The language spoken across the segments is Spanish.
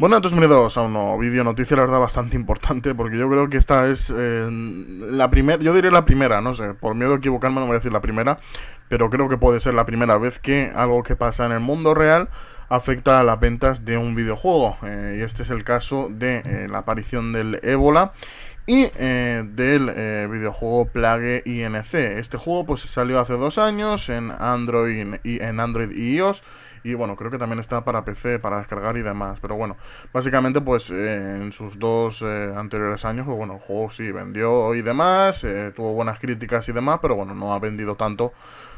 Bueno, entonces bienvenidos a un nuevo vídeo, noticia la verdad bastante importante, porque yo creo que esta es la primera, yo diré la primera, no sé, por miedo a equivocarme no voy a decir la primera, pero creo que puede ser la primera vez que algo que pasa en el mundo real afecta a las ventas de un videojuego, y este es el caso de la aparición del ébola y del videojuego Plague Inc. Este juego pues salió hace 2 años en Android y iOS. Y bueno, creo que también está para PC, para descargar y demás. Pero bueno, básicamente pues en sus 2 anteriores años, pues bueno, el juego sí vendió y demás, tuvo buenas críticas y demás, pero bueno, no ha vendido tanto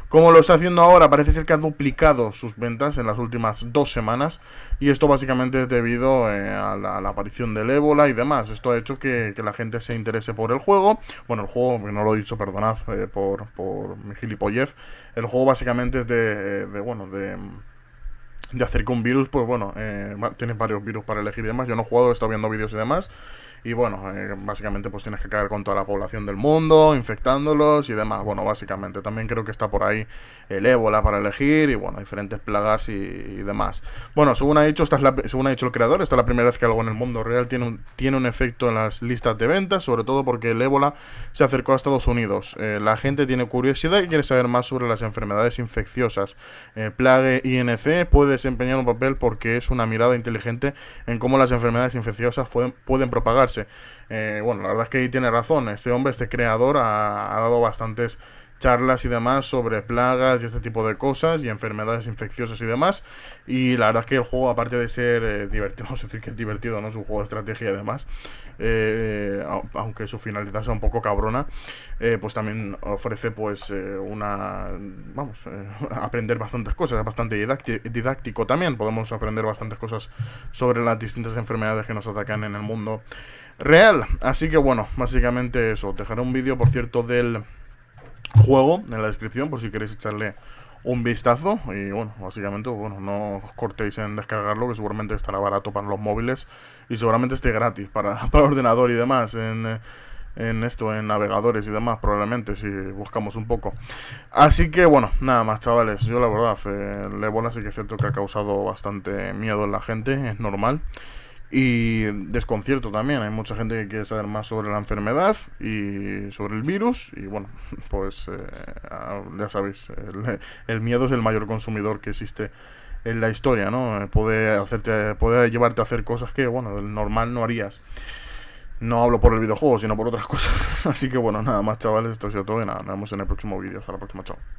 como lo está haciendo ahora. Parece ser que ha duplicado sus ventas en las últimas 2 semanas. Y esto básicamente es debido a la aparición del ébola y demás. Esto ha hecho que la gente se interese por el juego. Bueno, el juego, no lo he dicho, perdonad por mi gilipollez. El juego básicamente es de hacer que un virus, pues bueno, tienes varios virus para elegir y demás. Yo no he jugado, he estado viendo vídeos y demás. Y bueno, básicamente pues tienes que caer con toda la población del mundo, infectándolos y demás. Bueno, básicamente también creo que está por ahí el ébola para elegir y bueno, diferentes plagas y demás. Bueno, según ha dicho el creador, esta es la primera vez que algo en el mundo real tiene un efecto en las listas de ventas, sobre todo porque el ébola se acercó a Estados Unidos. La gente tiene curiosidad y quiere saber más sobre las enfermedades infecciosas. Plague Inc. puede desempeñar un papel porque es una mirada inteligente en cómo las enfermedades infecciosas pueden propagarse. Bueno, la verdad es que ahí tiene razón. Este creador ha dado bastantes charlas y demás sobre plagas y este tipo de cosas y enfermedades infecciosas y demás, y la verdad es que el juego, aparte de ser divertido, vamos a decir que es divertido, ¿no? Es un juego de estrategia y demás, aunque su finalidad sea un poco cabrona, pues también ofrece pues aprender bastantes cosas, es bastante didáctico también, podemos aprender bastantes cosas sobre las distintas enfermedades que nos atacan en el mundo real, así que bueno, básicamente eso, dejaré un vídeo, por cierto, del juego en la descripción por si queréis echarle un vistazo. Y bueno, básicamente bueno, no os cortéis en descargarlo, que seguramente estará barato para los móviles y seguramente esté gratis para ordenador y demás en navegadores y demás, probablemente, si buscamos un poco. Así que bueno, nada más, chavales. Yo la verdad, el ébola sí que es cierto que ha causado bastante miedo en la gente, es normal, y desconcierto también. Hay mucha gente que quiere saber más sobre la enfermedad y sobre el virus, y bueno, pues ya sabéis, el miedo es el mayor consumidor que existe en la historia, ¿no? Puede llevarte a hacer cosas que, bueno, del normal no harías. No hablo por el videojuego, sino por otras cosas. Así que bueno, nada más, chavales, esto ha sido todo y nada, nos vemos en el próximo vídeo. Hasta la próxima, chao.